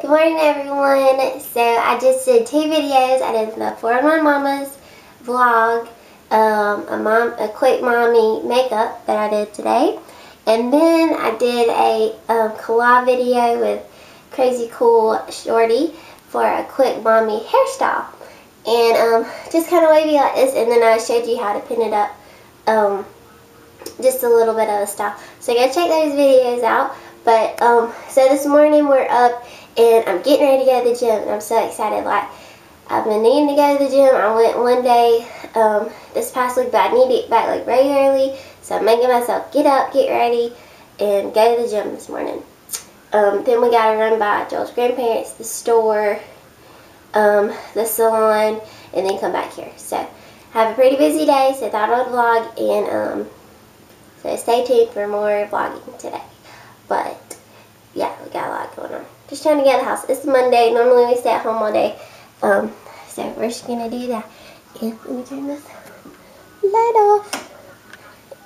Good morning, everyone. So I just did two videos. I did the 411 Mommas vlog, a quick mommy makeup that I did today, and then I did a collab video with Crazy Cool Shorty for a quick mommy hairstyle, and just kind of wavy like this, and then I showed you how to pin it up, just a little bit of a style. So go check those videos out. But so this morning we're up. And I'm getting ready to go to the gym, and I'm so excited. Like, I've been needing to go to the gym. I went one day this past week, but I need to get back like regularly. So I'm making myself get up, get ready, and go to the gym this morning. Then we got to run by Joel's grandparents, the store, the salon, and then come back here. So I have a pretty busy day, so I thought I would vlog, and so stay tuned for more vlogging today. But yeah, we got a lot going on. Just trying to get out of the house. It's Monday. Normally we stay at home all day. So we're just going to do that. And let me turn this light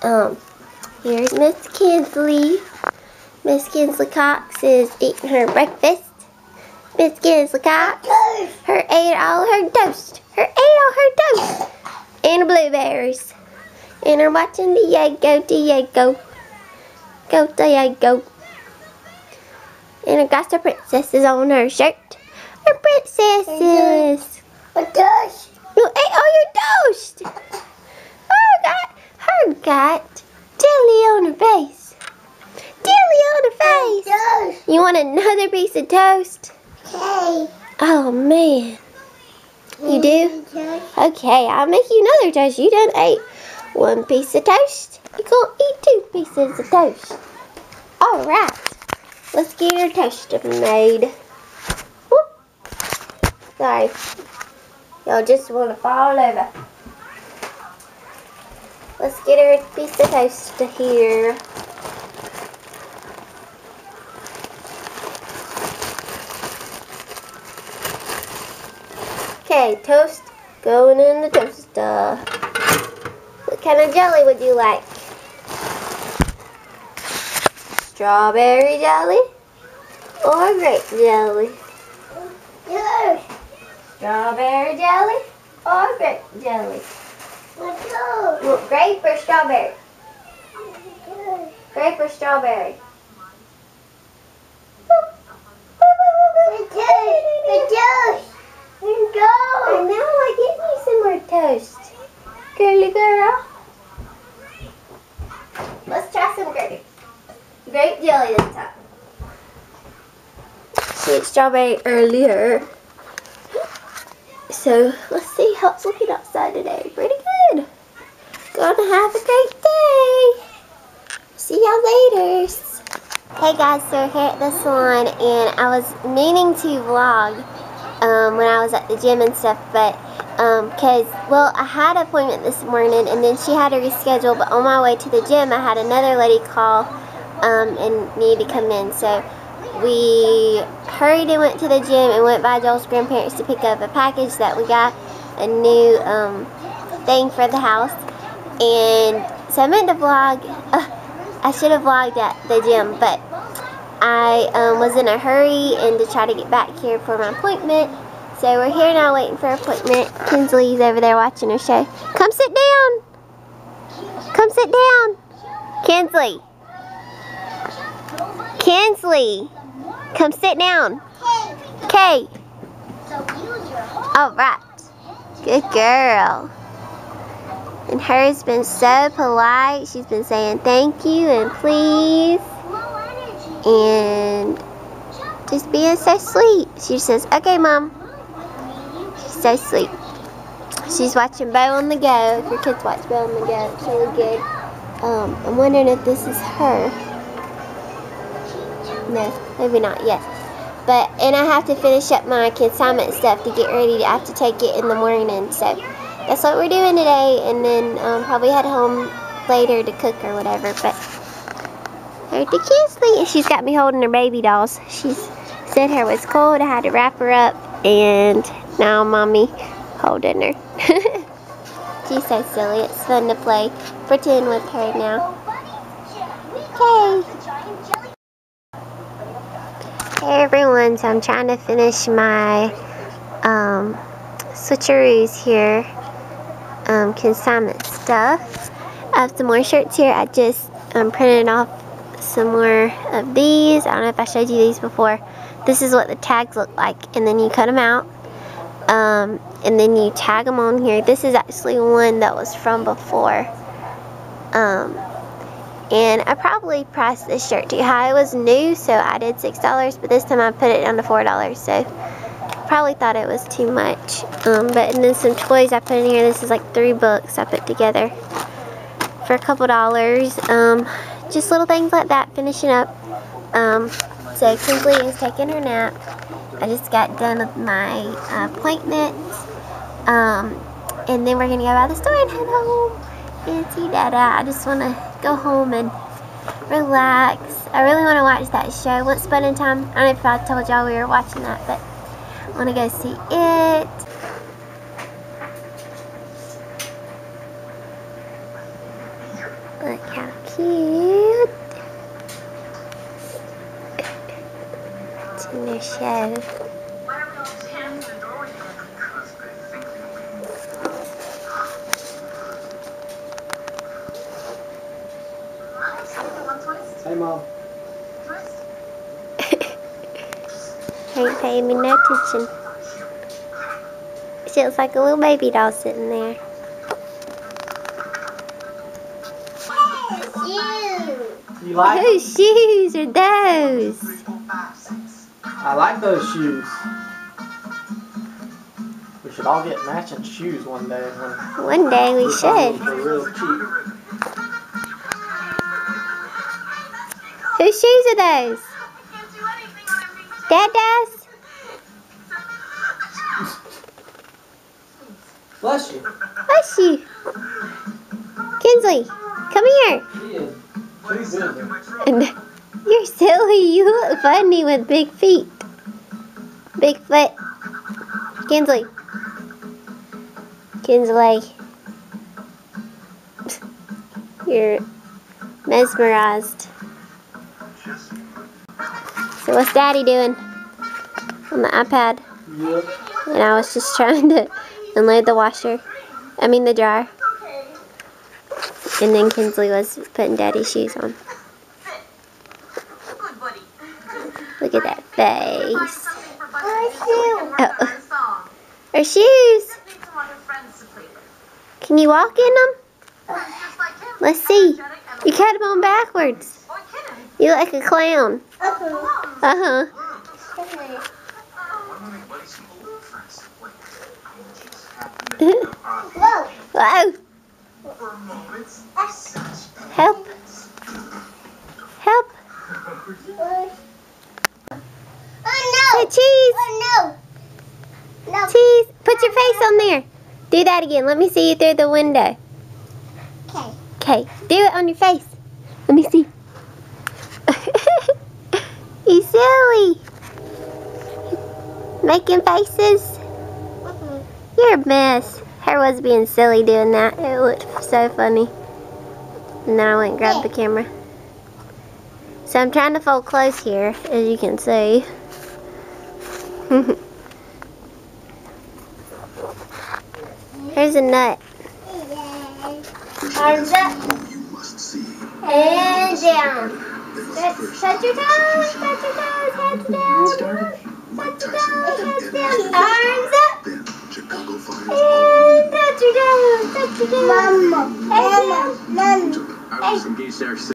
off. Here's Miss Kinsley. Miss Kinsley Cox is eating her breakfast. Miss Kinsley Cox. Her ate all her toast. And her blueberries. And her watching Diego. Go Diego. And I got the princesses on her shirt. Her princesses. My toast. You ate all your toast. Her got dilly on her face. You want another piece of toast? Okay. Oh man. You do? Okay, I'll make you another toast. You done ate one piece of toast. You gonna eat two pieces of toast. All right. Let's get our toast made. Whoop. Sorry. Y'all just want to fall over. Let's get our piece of toast here. Okay, toast going in the toaster. What kind of jelly would you like? Strawberry jelly or grape jelly? Yes. Strawberry jelly or grape jelly? Well, grape or strawberry? Yes. Grape or strawberry? The toast. Let's go. And now I get me some more toast. Girly girl. Let's try some grape jelly this time. She ate strawberry earlier. So let's see how it's looking outside today. Pretty good. Gonna have a great day. See y'all later. Hey guys, so we're here at the salon, and I was meaning to vlog when I was at the gym and stuff, but well, I had an appointment this morning, and then she had to reschedule. But on my way to the gym, I had another lady call. And needed to come in, so we hurried and went to the gym and went by Joel's grandparents to pick up a package that we got, a new thing for the house. And so I meant to vlog. I should have vlogged at the gym, but I was in a hurry and to try to get back here for my appointment. So we're here now waiting for our appointment. Kinsley's over there watching her show. Come sit down. Kinsley. Kinsley, come sit down. Okay. All right. Good girl. And her's been so polite. She's been saying thank you and please. And just being so sweet. She says, okay, Mom. She's so sweet. She's watching Bow on the Go. If your kids watch Bow on the Go, it's really good. I'm wondering if this is her. No, maybe not, yes. But, and I have to finish up my consignment stuff to get ready. I have to take it in the morning. So, that's what we're doing today. And then, probably head home later to cook or whatever. But, there's the Kinsley. She's got me holding her baby dolls. She said her was cold. I had to wrap her up. And now Mommy holding her. She's so silly. It's fun to play. Pretend with her now. Okay. Hey everyone, so I'm trying to finish my switcheroos here, consignment stuff. I have some more shirts here. I just printed off some more of these. I don't know if I showed you these before. This is what the tags look like, and then you cut them out, and then you tag them on here. This is actually one that was from before, and I probably priced this shirt too high. It was new, so I did $6, but this time I put it down to $4, so probably thought it was too much. And then some toys I put in here. This is like 3 books I put together for a couple dollars. Just little things like that, finishing up. So Kinsley is taking her nap. I just got done with my appointment. And then we're going to go by the store and head home and see Dada. I just want to go home and relax. I really want to watch that show, Once Upon a Time. I don't know if I told y'all we were watching that, but I want to go see it. Look how cute. Watching their show. Hey, Mom. Ain't paying me no attention. She looks like a little baby doll sitting there. You like Whose them? Shoes are those? I like those shoes. We should all get matching shoes one day. One day we should. They're real cheap. Whose shoes are those? Dada's? Bless you. Bless you. Kinsley, come here. Yeah. You're silly. You look funny with big feet. Big foot. Kinsley. Kinsley. You're mesmerized. So what's Daddy doing on the iPad? Yep. And I was just trying to unload the washer. I mean the dryer. And then Kinsley was putting Daddy's shoes on. Look at that face. Oh. Her shoes. Can you walk in them? Let's see. You cut them on backwards. You like a clown. Uh-huh. Whoa. Whoa. Help. Help. Oh, no. Say cheese. Oh, no. No. Cheese. Put your face on there. Do that again. Let me see you through the window. Okay. Okay. Do it on your face. Let me see. He's silly. Making faces. You're a mess. Her was being silly doing that. It looked so funny. And then I went and grabbed the camera. So I'm trying to fold clothes here, as you can see. Here's a nut. Arms up. And down. Touch your toes, touch your toes, heads down, touch your toes, heads down, arms up, and touch your toes, heads down, heads down.